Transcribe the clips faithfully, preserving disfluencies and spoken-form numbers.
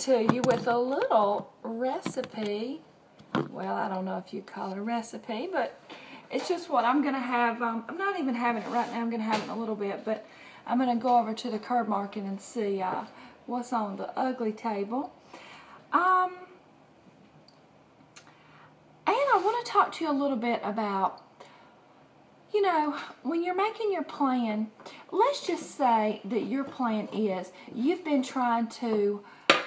to you with a little recipe. Well, I don't know if you call it a recipe, but it's just what I'm going to have. Um, I'm not even having it right now. I'm going to have it in a little bit, but I'm going to go over to the Curb Market and see uh, what's on the ugly table. Um, and I want to talk to you a little bit about, you know, when you're making your plan, let's just say that your plan is you've been trying to,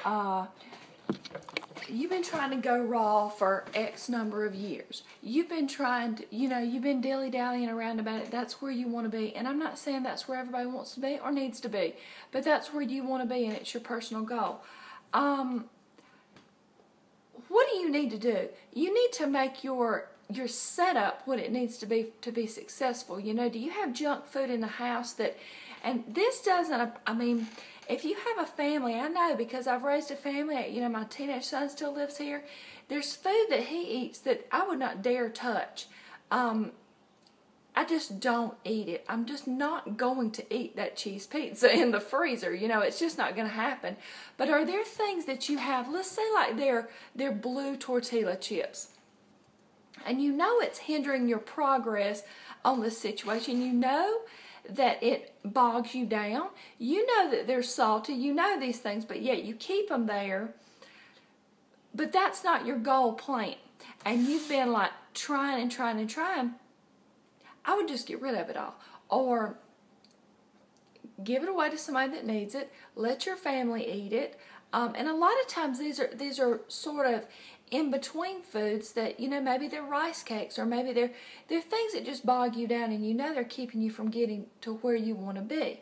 uh, you've been trying to go raw for X number of years. You've been trying to, you know, you've been dilly-dallying around about it. That's where you want to be. And I'm not saying that's where everybody wants to be or needs to be, but that's where you want to be, and it's your personal goal. Um, what do you need to do? You need to make your your setup what it needs to be to be successful. You know, do you have junk food in the house that, and this doesn't, I mean, if you have a family, I know because I've raised a family, you know, my teenage son still lives here. There's food that he eats that I would not dare touch. Um, I just don't eat it. I'm just not going to eat that cheese pizza in the freezer. You know, it's just not going to happen. But are there things that you have, let's say like they're, they're blue tortilla chips, and you know it's hindering your progress on this situation. You know that it bogs you down. You know that they're salty. You know these things, but yet you keep them there. But that's not your goal plan. And you've been like trying and trying and trying. I would just get rid of it all. Or give it away to somebody that needs it. Let your family eat it. Um, and a lot of times these are these are sort of in-between foods that, you know, maybe they're rice cakes or maybe they're, they're things that just bog you down, and you know they're keeping you from getting to where you want to be.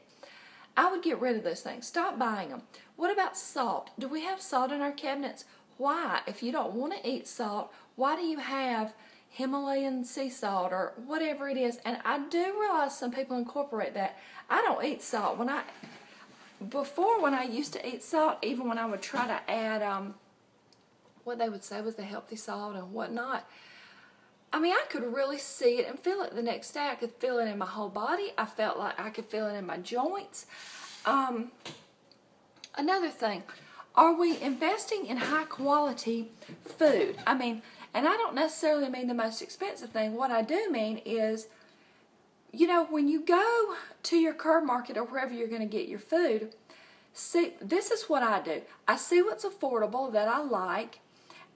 I would get rid of those things. Stop buying them. What about salt? Do we have salt in our cabinets? Why? If you don't want to eat salt, why do you have Himalayan sea salt or whatever it is? And I do realize some people incorporate that. I don't eat salt. When I, before when I used to eat salt, even when I would try to add, um, what they would say was the healthy salt and whatnot. I mean, I could really see it and feel it the next day. I could feel it in my whole body. I felt like I could feel it in my joints. Um, another thing, are we investing in high quality food? I mean, and I don't necessarily mean the most expensive thing. What I do mean is, you know, when you go to your Curb Market or wherever you're going to get your food, see, this is what I do. I see what's affordable that I like.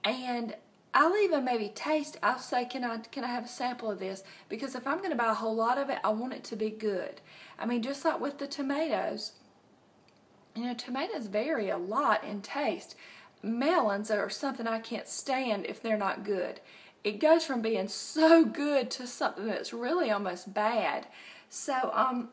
And I'll even maybe taste, I'll say, can I can I have a sample of this? Because if I'm going to buy a whole lot of it, I want it to be good. I mean, just like with the tomatoes, you know, tomatoes vary a lot in taste. Melons are something I can't stand if they're not good. It goes from being so good to something that's really almost bad. So, um,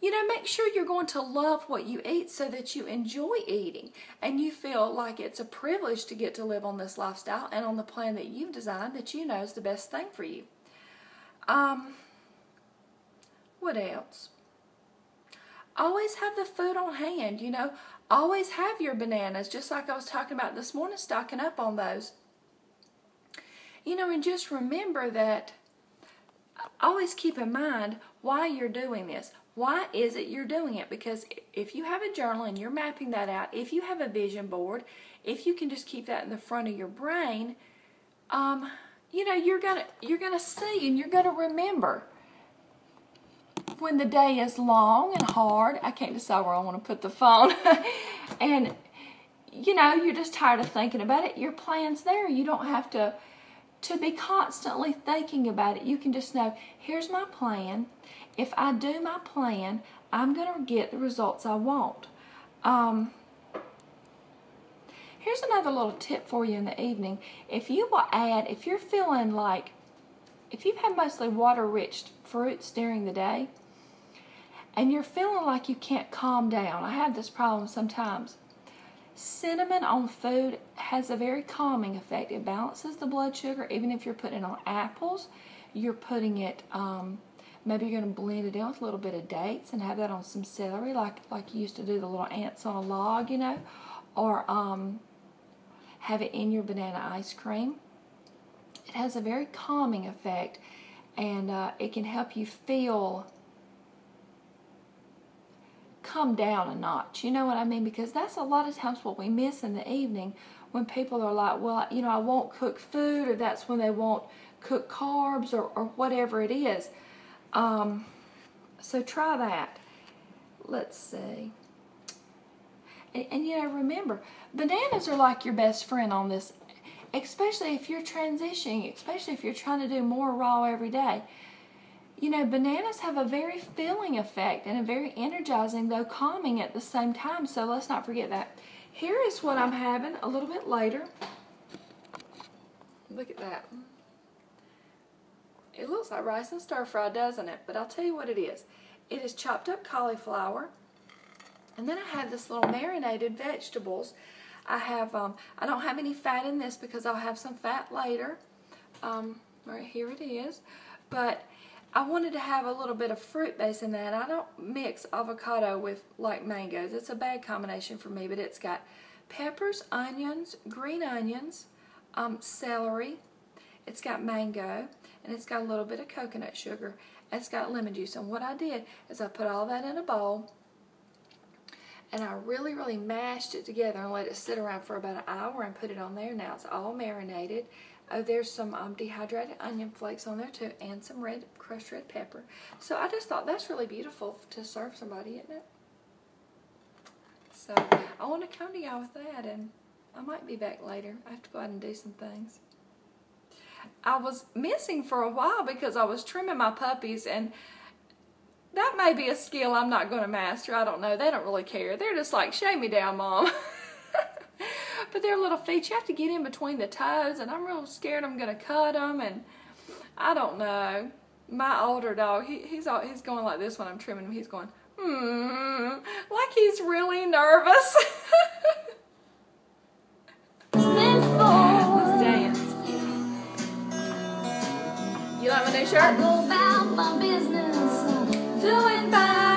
you know, make sure you're going to love what you eat so that you enjoy eating and you feel like it's a privilege to get to live on this lifestyle and on the plan that you've designed that you know is the best thing for you. Um, what else? Always have the food on hand, you know. Always have your bananas, just like I was talking about this morning, stocking up on those. You know, and just remember that, always keep in mind why you're doing this. Why is it you're doing it? Because if you have a journal and you're mapping that out, if you have a vision board, if you can just keep that in the front of your brain, um, you know, you're gonna you're gonna see and you're gonna remember. When the day is long and hard, I can't decide where I want to put the phone, and you know, you're just tired of thinking about it. Your plan's there. You don't have to to be constantly thinking about it. You can just know, here's my plan. If I do my plan, I'm going to get the results I want. Um, here's another little tip for you in the evening. If you will add, if you're feeling like, if you've had mostly water-rich fruits during the day, and you're feeling like you can't calm down, I have this problem sometimes. Cinnamon on food has a very calming effect. It balances the blood sugar. Even if you're putting it on apples, you're putting it, um, maybe you're going to blend it in with a little bit of dates and have that on some celery, like like you used to do the little ants on a log, you know, or um, have it in your banana ice cream. It has a very calming effect, and uh, it can help you feel come down a notch. You know what I mean? Because that's a lot of times what we miss in the evening when people are like, well, you know, I won't cook food, or that's when they won't cook carbs, or, or whatever it is. Um, so try that. Let's see. And, and you know, remember, bananas are like your best friend on this, especially if you're transitioning, especially if you're trying to do more raw every day. You know, bananas have a very filling effect and a very energizing, though calming at the same time, so let's not forget that. Here is what I'm having a little bit later. Look at that. It looks like rice and stir fry, doesn't it? But I'll tell you what it is. It is chopped up cauliflower, and then I have this little marinated vegetables. I have, um, I don't have any fat in this because I'll have some fat later. Um, right here it is. But I wanted to have a little bit of fruit base in that. I don't mix avocado with like mangoes. It's a bad combination for me, but it's got peppers, onions, green onions, um, celery. It's got mango, and it's got a little bit of coconut sugar, and it's got lemon juice. And what I did is I put all that in a bowl, and I really, really mashed it together and let it sit around for about an hour and put it on there. Now it's all marinated. Oh, there's some um, dehydrated onion flakes on there too, and some red crushed red pepper. So I just thought that's really beautiful to serve somebody, isn't it? So I want to come to y'all with that, and I might be back later. I have to go out and do some things. I was missing for a while because I was trimming my puppies, and that may be a skill I'm not going to master. I don't know. They don't really care. They're just like, shave me down, Mom. But their little feet, you have to get in between the toes, and I'm real scared I'm going to cut them, and I don't know. My older dog, he, he's, all, he's going like this when I'm trimming him. He's going, hmm, like he's really nervous. Let's dance. You like my new shirt? I go about my business doing fine.